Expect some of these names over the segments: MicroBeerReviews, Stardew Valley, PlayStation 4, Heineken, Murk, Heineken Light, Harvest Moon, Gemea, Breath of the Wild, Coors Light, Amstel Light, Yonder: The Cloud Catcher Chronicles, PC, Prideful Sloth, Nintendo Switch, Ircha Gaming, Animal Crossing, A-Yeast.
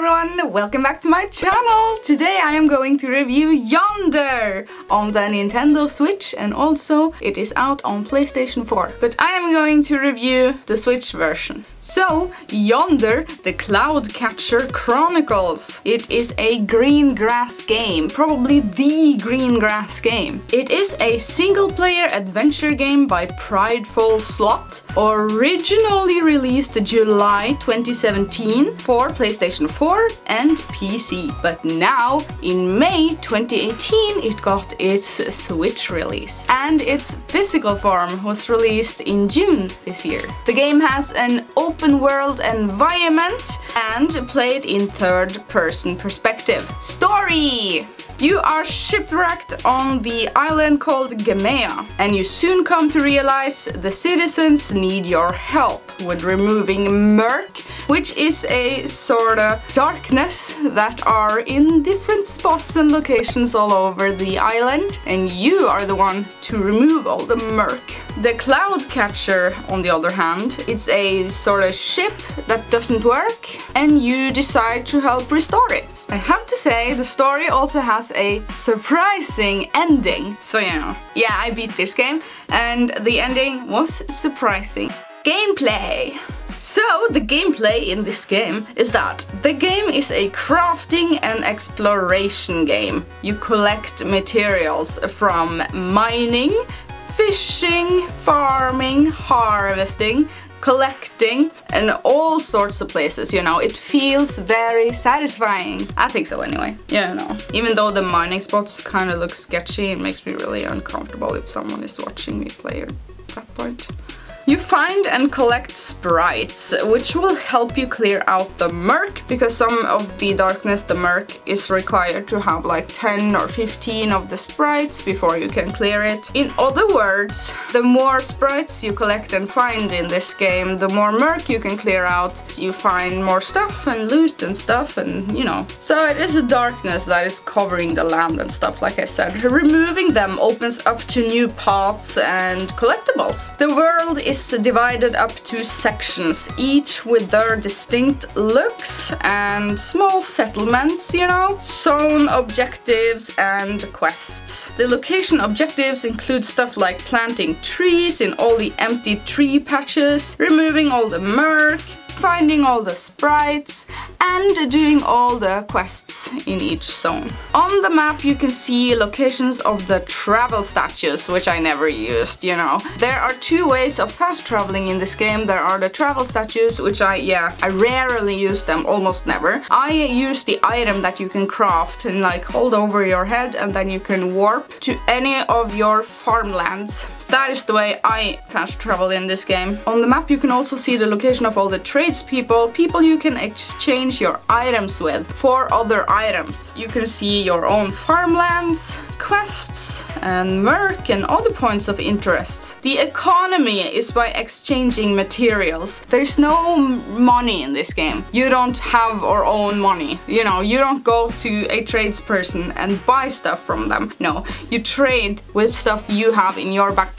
everyone, welcome back to my channel. Today I am going to review Yonder on the Nintendo Switch, and also it is out on PlayStation 4. But I am going to review the Switch version. So, Yonder: The Cloud Catcher Chronicles. It is a green grass game, probably the green grass game. It is a single-player adventure game by Prideful Sloth, originally released July 2017 for PlayStation 4 and PC. But now, in May 2018, it got its Switch release. And its physical form was released in June this year. The game has an open world environment and played in third person perspective. Story! You are shipwrecked on the island called Gemea, and you soon come to realize the citizens need your help with removing Murk, which is a sort of darkness that are in different spots and locations all over the island, and you are the one to remove all the Murk. The Cloud Catcher, on the other hand, it's a sort of ship that doesn't work, and you decide to help restore it. I have to say, the story also has a surprising ending, so you know. Yeah, I beat this game, and the ending was surprising. Gameplay! So, the gameplay in this game is that the game is a crafting and exploration game. You collect materials from mining, fishing, farming, harvesting, collecting, and all sorts of places, you know. It feels very satisfying. I think so anyway, yeah, you know. Even though the mining spots kind of look sketchy, it makes me really uncomfortable if someone is watching me play at that point. You find and collect sprites, which will help you clear out the Murk, because some of the darkness, the Murk, is required to have like 10 or 15 of the sprites before you can clear it. In other words, the more sprites you collect and find in this game, the more Murk you can clear out. You find more stuff and loot and stuff, and you know. So it is the darkness that is covering the land and stuff, like I said. Removing them opens up to new paths and collectibles. The world is divided up to sections, each with their distinct looks and small settlements, you know, zone objectives and quests. The location objectives include stuff like planting trees in all the empty tree patches, removing all the Murk, finding all the sprites, and doing all the quests in each zone. On the map you can see locations of the travel statues, which I never used, you know. There are two ways of fast traveling in this game. There are the travel statues, which I rarely use them, almost never. I use the item that you can craft and like hold over your head, and then you can warp to any of your farmlands. That is the way I fast travel in this game. On the map you can also see the location of all the tradespeople, people you can exchange your items with for other items. You can see your own farmlands, quests, and Murk, and other points of interest. The economy is by exchanging materials. There's no money in this game. You don't have your own money. You know, you don't go to a tradesperson and buy stuff from them. No, you trade with stuff you have in your backpack.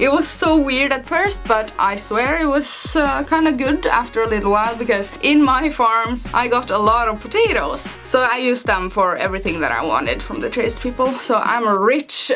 It was so weird at first, but I swear it was kind of good after a little while, because in my farms I got a lot of potatoes. So I used them for everything that I wanted from the tradespeople. So I'm rich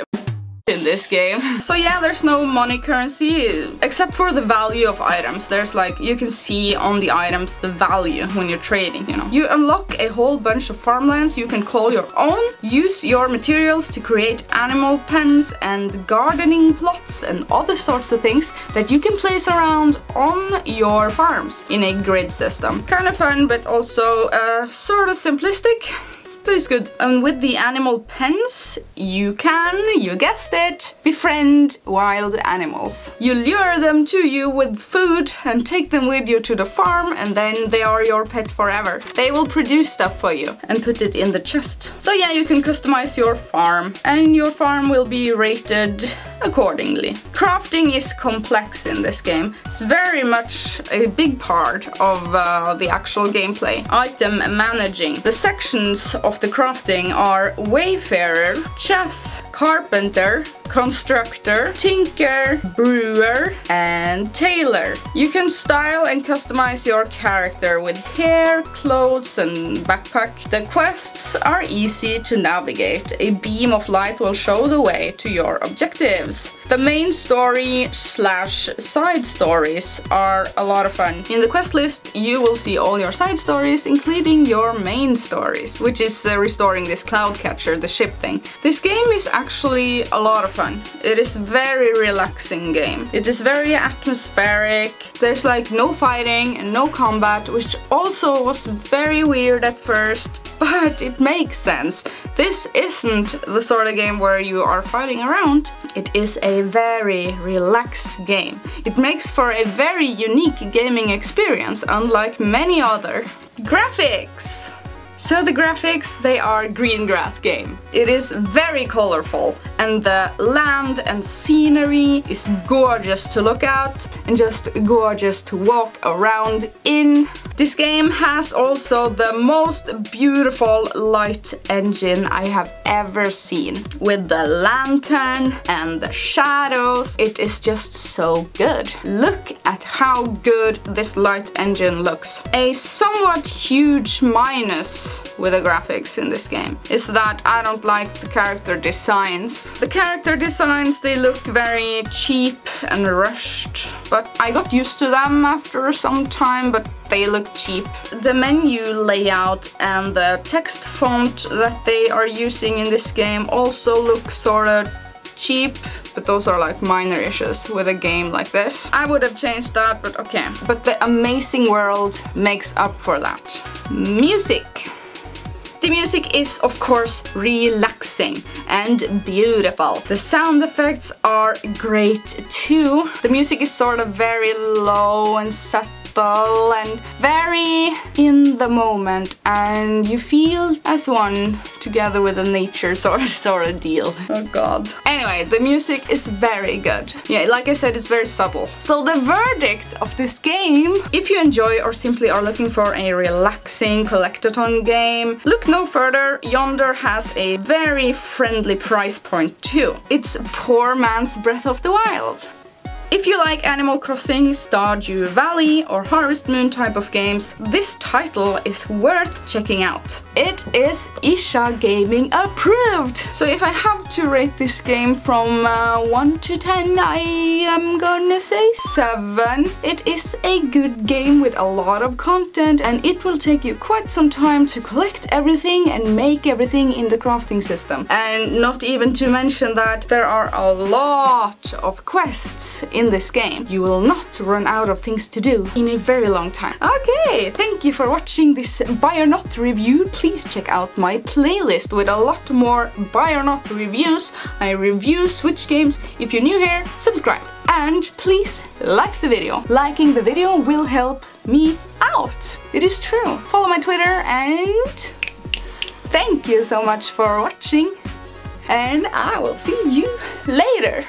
in this game. So yeah, there's no money currency except for the value of items. There's like, you can see on the items the value when you're trading, you know. You unlock a whole bunch of farmlands you can call your own, use your materials to create animal pens and gardening plots and other sorts of things that you can place around on your farms in a grid system. Kind of fun, but also sort of simplistic. Is good. And with the animal pens you can, you guessed it, befriend wild animals. You lure them to you with food and take them with you to the farm, and then they are your pet forever. They will produce stuff for you and put it in the chest. So yeah, you can customize your farm, and your farm will be rated accordingly. Crafting is complex in this game. It's very much a big part of the actual gameplay. Item managing. The sections of the crafting are Wayfarer, Chef, Carpenter, Constructor, Tinker, Brewer, and Tailor. You can style and customize your character with hair, clothes, and backpack. The quests are easy to navigate. A beam of light will show the way to your objectives. The main story slash side stories are a lot of fun. In the quest list, you will see all your side stories, including your main stories, which is restoring this cloud catcher, the ship thing. This game is actually a lot of fun. It is very relaxing game. It is very atmospheric. There's like no fighting and no combat, which also was very weird at first, but it makes sense. This isn't the sort of game where you are fighting around. It is a very relaxed game. It makes for a very unique gaming experience, unlike many other. Graphics! So the graphics, they are green grass game. It is very colorful, and the land and scenery is gorgeous to look at and just gorgeous to walk around in. This game has also the most beautiful light engine I have ever seen, with the lantern and the shadows. It is just so good. Look at how good this light engine looks. A somewhat huge minus with the graphics in this game is that I don't like the character designs. The character designs, they look very cheap and rushed, but I got used to them after some time, but they look cheap. The menu layout and the text font that they are using in this game also look sort of cheap, but those are like minor issues with a game like this. I would have changed that, but okay. But the amazing world makes up for that. Music. The music is, of course, relaxing and beautiful. The sound effects are great too. The music is sort of very low and subtle and very in the moment, and you feel as one together with the nature sort of deal. Oh god. Anyway, the music is very good. Yeah, like I said, it's very subtle. So the verdict of this game: if you enjoy or simply are looking for a relaxing collectathon game, look no further. Yonder has a very friendly price point too. It's poor man's Breath of the Wild. If you like Animal Crossing, Stardew Valley, or Harvest Moon type of games, this title is worth checking out. It is Ircha Gaming approved! So if I have to rate this game from 1 to 10, I am gonna say 7. It is a good game with a lot of content, and it will take you quite some time to collect everything and make everything in the crafting system. And not even to mention that there are a lot of quests in this game. You will not run out of things to do in a very long time. Okay, thank you for watching this Buy or Not review. Please check out my playlist with a lot more Buy or Not reviews. I review Switch games. If you're new here, subscribe. And please like the video. Liking the video will help me out. It is true. Follow my Twitter, and thank you so much for watching. And I will see you later.